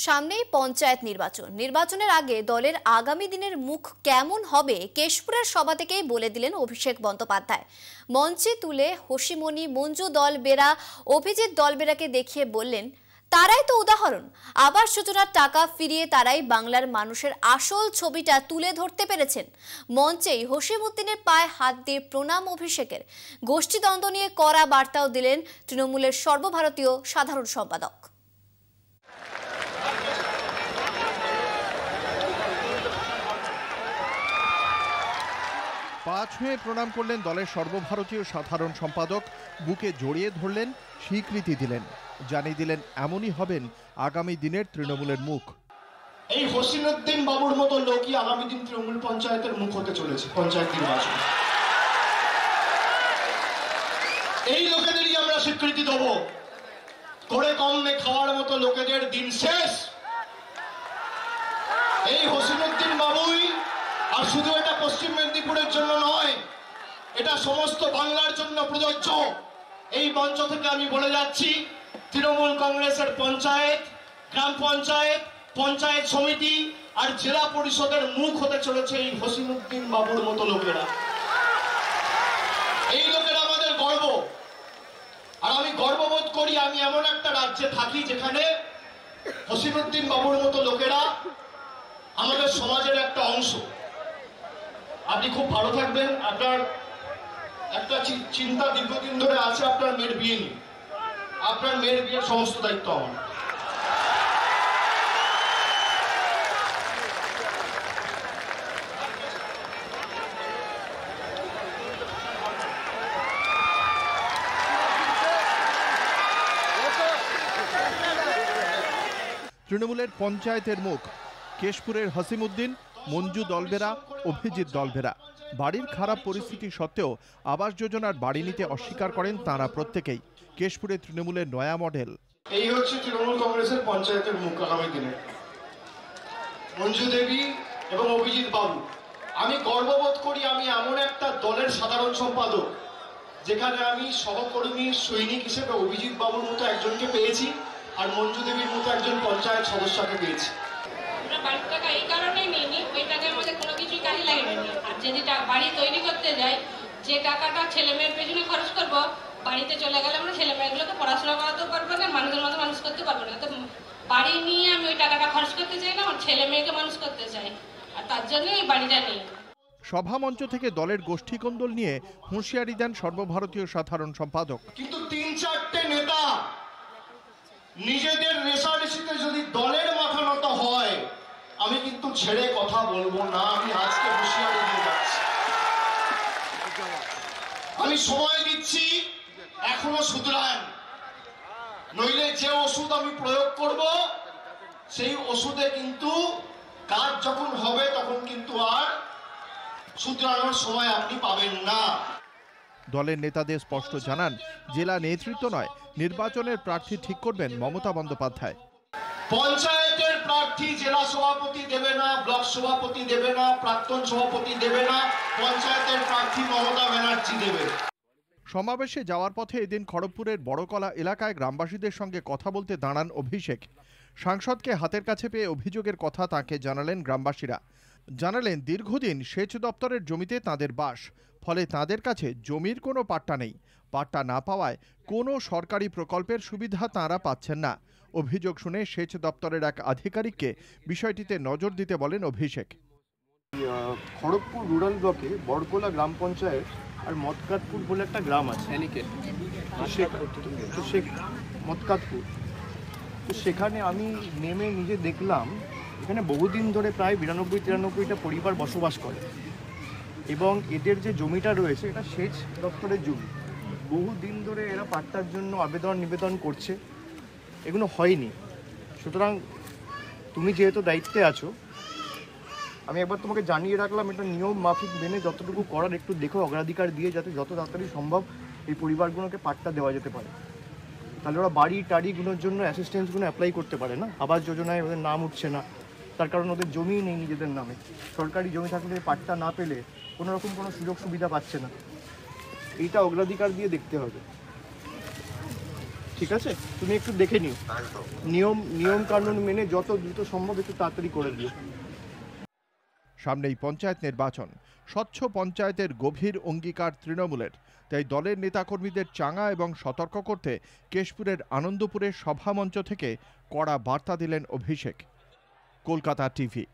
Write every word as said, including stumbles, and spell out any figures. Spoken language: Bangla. सामनेई पंचायत निर्वाचन निर्वाचनेर आगे दलेर आगामी दिनेर मुख केमन होबे केशपुरेर सभा थेकेई बोले दिलेन अभिषेक बंद्योपाध्याय। मंचे तुले होशिमनी मंजू दलबेरा अभिजीत दलबेराके देखिए बोलेन, ताराई तो उदाहरण। आवास योजनार टाका फिरिए ताराई बांगलार मानुषेर आसल छबिटा तुले धरते पेरेछेन। मंचेई होसेनउद्दिनेर पाये हाथ दिए प्रणाम अभिषेकेर। गोष्ठीद्वंद्व निये कड़ा बार्ताओ दिलेन तृणमूलेर सर्वभारतीय साधारण सम्पादक। पाँच मे प्रणाम करलें दलेर सर्वभारतीय साधारण सम्पादक, बुके जड़िए धरलें, स्वीकृति दिलें, जानिए दिलें एमनई हबेन आगामी दिनेर तृणमूलेर मुख। एई होसेनउद्दिन बाबुर मतो लोकई आगामी दिन तृणमूल पंचायतेर मुख होते चलेछे। पंचायत निर्वाचन एई लोकेदेरई आमरा स्वीकृति देब। कोरे कमे खाओयार मतो लोकेदेर दिन शेष। एई होसेनउद्दिन बाबुई আর শুধু এটা পশ্চিম মেদিনীপুরের জন্য নয়, এটা সমস্ত বাংলার জন্য প্রযোজ্য। এই মঞ্চ থেকে আমি বলে যাচ্ছি, তৃণমূল কংগ্রেসের পঞ্চায়েত, গ্রাম পঞ্চায়েত, পঞ্চায়েত সমিতি আর জেলা পরিষদের মুখ হতে চলেছে এই হোসেনউদ্দিন বাবুর মতো লোকেরা। এই লোকেরা আমাদের গর্ব। আর আমি গর্ববোধ করি আমি এমন একটা রাজ্যে থাকি যেখানে হোসেনউদ্দিন বাবুর মতো লোকেরা আমাদের সমাজের একটা অংশ। আপনি খুব ভালো থাকবেন। আপনার একটা চিন্তা দীর্ঘদিন ধরে আছে, আপনার মেয়ের বিয়ে নিয়ে। আপনার মেয়ের বিয়ের সমস্ত দায়িত্ব আমার। তৃণমূলের পঞ্চায়েতের মুখ কেশপুরের হোসেনউদ্দিন, मंजू दलबेरा, अभिजीत दलबेरा। बाड़ीर खराब परिस्थिति सत्त्वेও आवास योजनार बाड़ी निते अस्वीकार करेन तारा प्रत्येकेई। केशपुरे तृणमूलेर नया मडेल। एई होच्छे तृणमूल कংগ্রেসের पंचायतेर मुख आगामी दिने। मंजू देवी एवं अभिजीत बाबू, आमी गर्वবোধ करी आमी एमन एकटा दलेर साधारण सम्पादक जेखाने आमी सहकर्मी सैनिक हिसेबे अभिजीत बाबुर मतो एकजनके पेयेछि और मंजू देवीर मतो एकजन पंचायत सदस्यके पेयेछि। सभा मंच থেকে দলের গোষ্ঠীকন্দল নিয়ে হুঁশিয়ারি দেন সর্বভারতীয় সাধারণ সম্পাদক। কিন্তু তিন চারটে নেতা নিজেদের রেশারেশিতে যদি দলের মাথা নত হয়, আমি কিন্তু ছেড়ে কথা বলবো না। আমি আজকে হুঁশিয়ারি দিয়ে যাচ্ছি, আমি সময় দিচ্ছি, এখনো সুতরাং নইলে যে ওষুধ আমি প্রয়োগ করব সেই ওষুধে কিন্তু কাজ যখন হবে তখন কিন্তু আর সুতরাংর সময় আপনি পাবেন না। দলের নেতাদের স্পষ্ট জানান, জেলা নেতৃত্ব নয়, নির্বাচনের প্রার্থী ঠিক করবেন মমতা বন্দ্যোপাধ্যায়। पंचायतेर प्रार्थी जिला सभापति देवे ना, ब्लक सभापति देवे ना, प्राक्तन सभापति देवे ना, पंचायतेर प्रार्थी ममता बनर्जी देवे। समावेशे जाওয়ার পথে এদিন খড়গপুরের বড়কলা এলাকায় গ্রামবাসীদের সঙ্গে কথা বলতে দাঁড়ান অভিষেক। সাংসদকে হাতের কাছে পেয়ে অভিযোগের কথা তাকে জানালেন গ্রামবাসীরা। জানালেন দীর্ঘদিন সেচ দপ্তরের জমিতে তাদের বাস, ফলে তাদের কাছে জমির কোনো পাট্টা নেই। পাট্টা না পাওয়ায় কোনো সরকারি প্রকল্পের সুবিধা তারা পাচ্ছেন না। অভিযোগ শুনে সেচ দপ্তরের এক আধিকারিককে বিষয়টিতে নজর দিতে বলেন অভিষেক। খড়গপুর রুরাল ব্লকে বড়কলা গ্রাম পঞ্চায়েত আর মতকাতপুর বলে একটা গ্রাম আছে, মতকাতপুর। তো সেখানে আমি নেমে নিজে দেখলাম এখানে বহুদিন ধরে প্রায় বিরানব্বই তিরানব্বইটা পরিবার বসবাস করে এবং এদের যে জমিটা রয়েছে এটা সেচ দপ্তরের জমি। বহুদিন ধরে এরা পাট্টার জন্য আবেদন নিবেদন করছে, এগুলো হয়নি। সুতরাং তুমি যেহেতু দায়িত্বে আছো, আমি একবার তোমাকে জানিয়ে রাখলাম, এটা নিয়ম মাফিক মেনে যতটুকু করার একটু দেখো, অগ্রাধিকার দিয়ে যাতে যত তাড়াতাড়ি সম্ভব এই পরিবারগুলোকে পাট্টা দেওয়া যেতে পারে। তাহলে ওরা বাড়ি টাড়িগুলোর জন্য অ্যাসিস্ট্যান্সগুলো অ্যাপ্লাই করতে পারে না। আবাস যোজনায় ওদের নাম উঠছে না, তার কারণ ওদের জমি নেই নিজেদের নামে। সরকারি জমি থাকলে পাট্টা না পেলে কোনোরকম কোনো সুযোগ সুবিধা পাচ্ছে না। এইটা অগ্রাধিকার দিয়ে দেখতে হবে। ठीक है तुम एक देखे नियो नियम नियम कानून मेने जो द्रुत सम्भव एक ताड़ाताड़ी करे दिओ। सामने पंचायत निर्वाचन स्वच्छ पंचायतेर गभीर अंगीकार तृणमूलेर ताई दलेर नेताकर्मीदेर चांगा एवं सतर्क करते केशपुरेर आनंदपुरे सभा मंच थेके कड़ा बार्ता दिलेन अभिषेक। कलकाता टीवी।